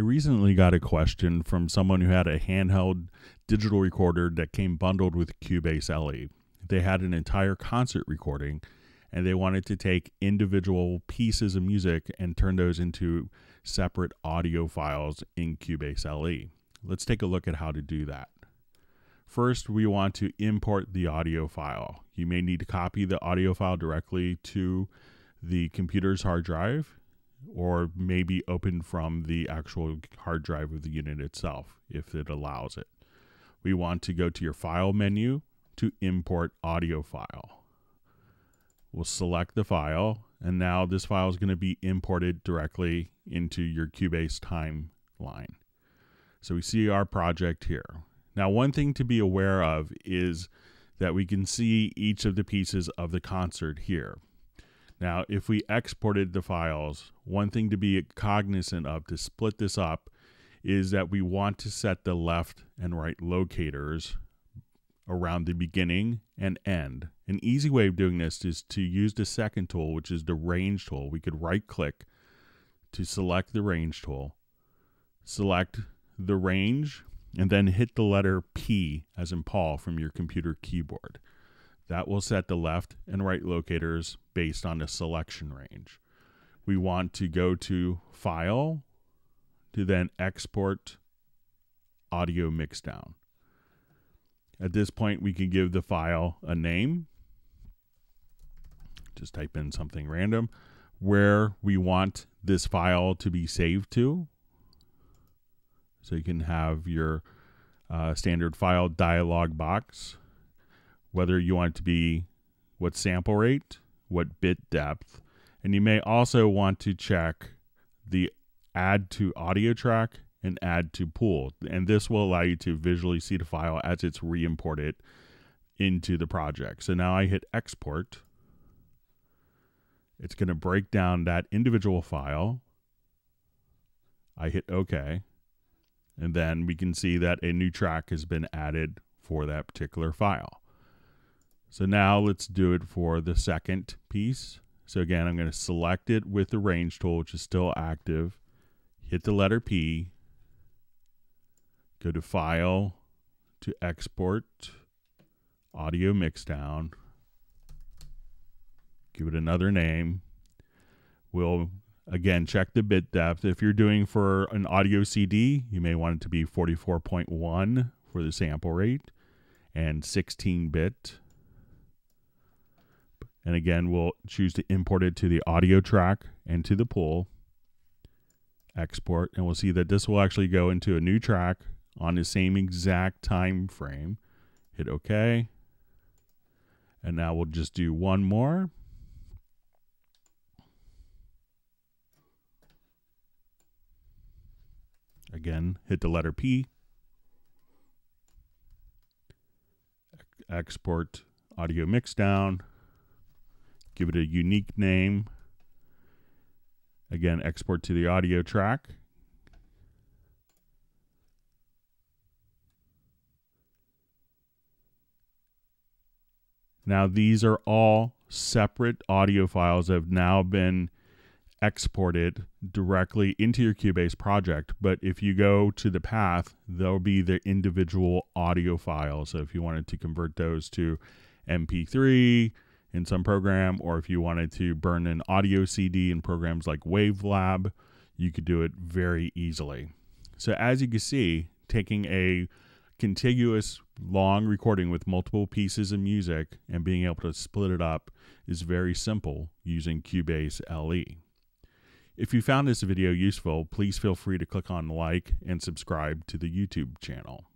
I recently got a question from someone who had a handheld digital recorder that came bundled with Cubase LE. They had an entire concert recording and they wanted to take individual pieces of music and turn those into separate audio files in Cubase LE. Let's take a look at how to do that. First, we want to import the audio file. You may need to copy the audio file directly to the computer's hard drive, or maybe open from the actual hard drive of the unit itself, if it allows it. We want to go to your file menu to import audio file. We'll select the file, and now this file is going to be imported directly into your Cubase timeline. So we see our project here. Now, one thing to be aware of is that we can see each of the pieces of the concert here. Now, if we exported the files, one thing to be cognizant of to split this up is that we want to set the left and right locators around the beginning and end. An easy way of doing this is to use the second tool, which is the range tool. We could right click to select the range tool, select the range, and then hit the letter P as in Paul from your computer keyboard. That will set the left and right locators based on the selection range. We want to go to File, to then Export Audio Mixdown. At this point, we can give the file a name. Just type in something random where we want this file to be saved to. So you can have your standard file dialog box, whether you want it to be what sample rate, what bit depth, and you may also want to check the add to audio track and add to pool. And this will allow you to visually see the file as it's re-imported into the project. So now I hit export. It's going to break down that individual file. I hit OK. And then we can see that a new track has been added for that particular file. So now let's do it for the second piece. So again, I'm going to select it with the range tool, which is still active. Hit the letter P. Go to File, to Export, Audio Mixdown. Give it another name. We'll, again, check the bit depth. If you're doing for an audio CD, you may want it to be 44.1 for the sample rate and 16-bit. And again, we'll choose to import it to the audio track and to the pool. Export, and we'll see that this will actually go into a new track on the same exact time frame. Hit OK. And now we'll just do one more. Again, hit the letter P. Export audio mixdown. Give it a unique name. Again, export to the audio track. Now these are all separate audio files that have now been exported directly into your Cubase project. But if you go to the path, there'll be the individual audio files. So if you wanted to convert those to MP3, in some program, or if you wanted to burn an audio CD in programs like WaveLab, you could do it very easily. So as you can see, taking a contiguous long recording with multiple pieces of music and being able to split it up is very simple using Cubase LE. If you found this video useful, please feel free to click on like and subscribe to the YouTube channel.